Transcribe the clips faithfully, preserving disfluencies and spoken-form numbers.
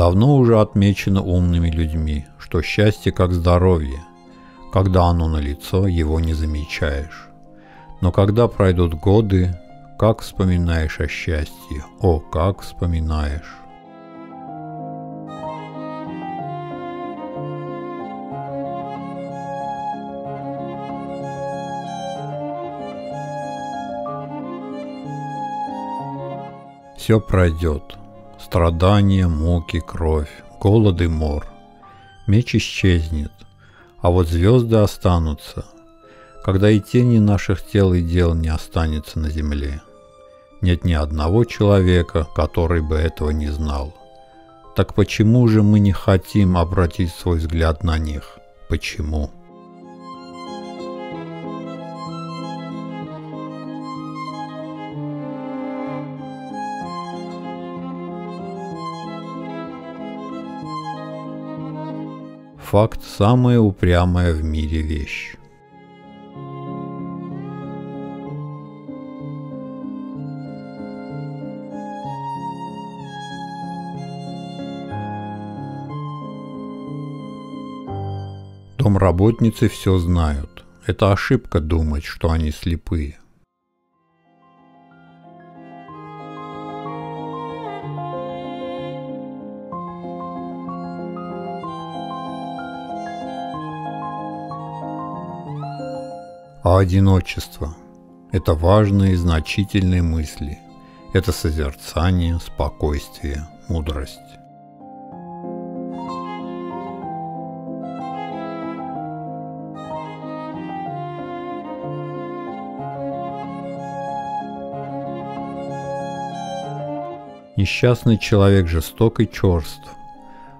Давно уже отмечено умными людьми, что счастье как здоровье. Когда оно налицо, его не замечаешь. Но когда пройдут годы, как вспоминаешь о счастье, о, как вспоминаешь. Все пройдет. Страдания, муки, кровь, голод и мор. Меч исчезнет, а вот звезды останутся, когда и тени наших тел и дел не останется на земле. Нет ни одного человека, который бы этого не знал. Так почему же мы не хотим обратить свой взгляд на них? Почему? Факт – самая упрямая в мире вещь. Домработницы все знают. Это ошибка думать, что они слепые. А одиночество – это важные и значительные мысли, это созерцание, спокойствие, мудрость. Несчастный человек жесток и черст,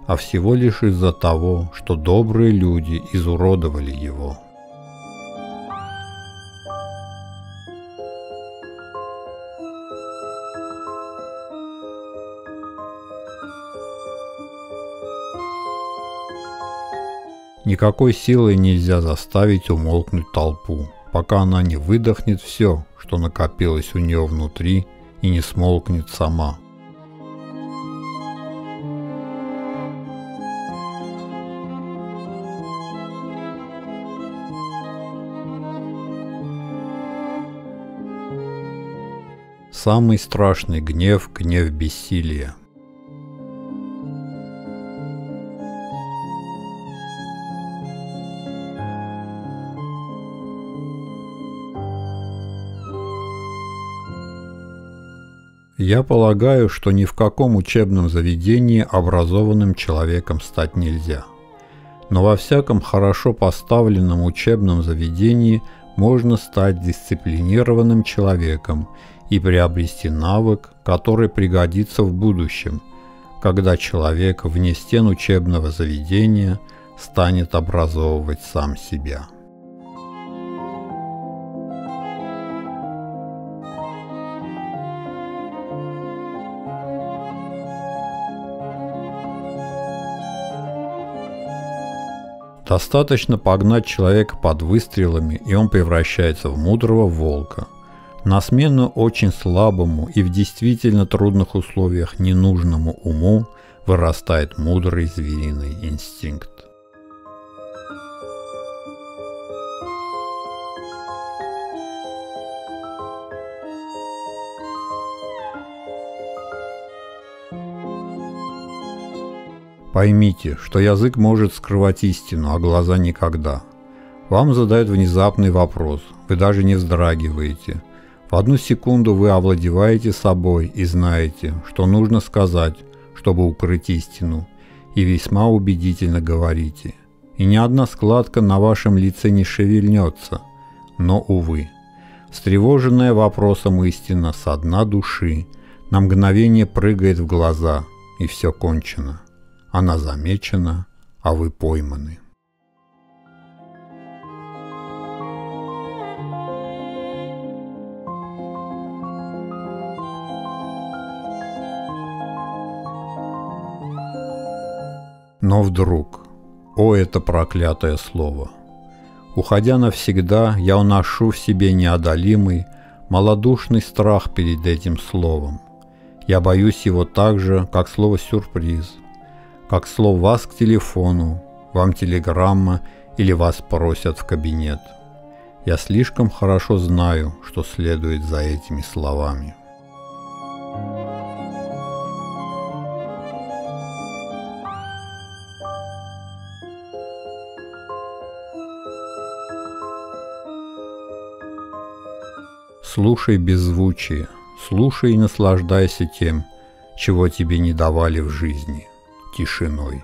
а всего лишь из-за того, что добрые люди изуродовали его. Никакой силой нельзя заставить умолкнуть толпу, пока она не выдохнет все, что накопилось у нее внутри, и не смолкнет сама. Самый страшный гнев – гнев бессилия. Я полагаю, что ни в каком учебном заведении образованным человеком стать нельзя. Но во всяком хорошо поставленном учебном заведении можно стать дисциплинированным человеком и приобрести навык, который пригодится в будущем, когда человек вне стен учебного заведения станет образовывать сам себя. Достаточно погнать человека под выстрелами, и он превращается в мудрого волка. На смену очень слабому и в действительно трудных условиях ненужному уму вырастает мудрый звериный инстинкт. Поймите, что язык может скрывать истину, а глаза никогда. Вам задают внезапный вопрос, вы даже не вздрагиваете. В одну секунду вы овладеваете собой и знаете, что нужно сказать, чтобы укрыть истину, и весьма убедительно говорите. И ни одна складка на вашем лице не шевельнется, но, увы, встревоженная вопросом истина со дна души на мгновение прыгает в глаза, и все кончено. Она замечена, а вы пойманы. Но вдруг, о, это проклятое слово! Уходя навсегда, я уношу в себе неодолимый, малодушный страх перед этим словом. Я боюсь его так же, как слово «сюрприз». как слов вас к телефону, вам телеграмма или вас просят в кабинет. Я слишком хорошо знаю, что следует за этими словами. Слушай беззвучие, слушай и наслаждайся тем, чего тебе не давали в жизни – тишиной.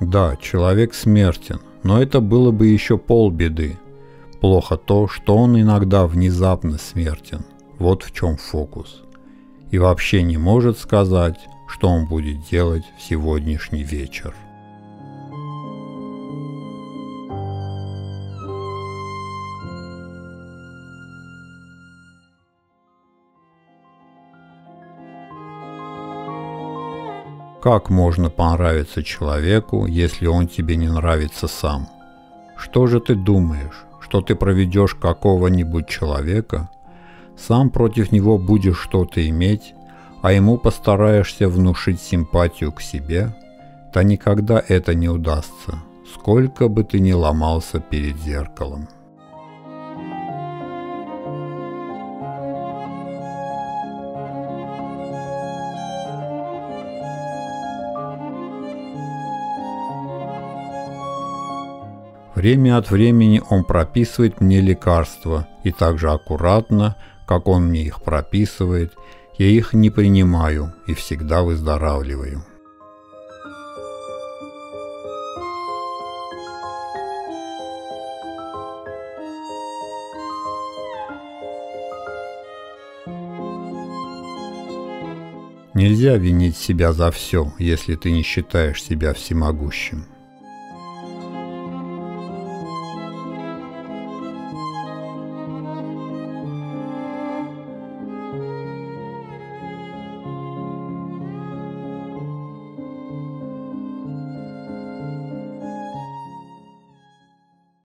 Да, человек смертен, но это было бы еще полбеды. Плохо то, что он иногда внезапно смертен. Вот в чем фокус. И вообще не может сказать, что он будет делать в сегодняшний вечер. Как можно понравиться человеку, если он тебе не нравится сам? Что же ты думаешь, что ты проведешь какого-нибудь человека, сам против него будешь что-то иметь, а ему постараешься внушить симпатию к себе? Да никогда это не удастся, сколько бы ты ни ломался перед зеркалом. Время от времени он прописывает мне лекарства, и так же аккуратно, как он мне их прописывает, я их не принимаю и всегда выздоравливаю. Нельзя винить себя за все, если ты не считаешь себя всемогущим.